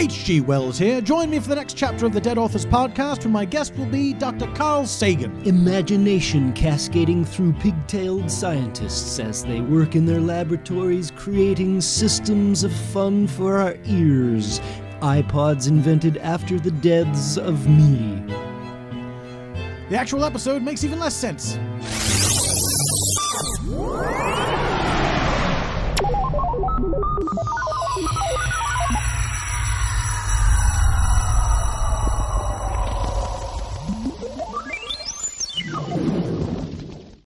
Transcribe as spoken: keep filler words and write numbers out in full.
H G Wells here. Join me for the next chapter of the Dead Authors Podcast, where my guest will be Doctor Carl Sagan. Imagination cascading through pigtailed scientists as they work in their laboratories, creating systems of fun for our ears. iPods invented after the deaths of me. The actual episode makes even less sense.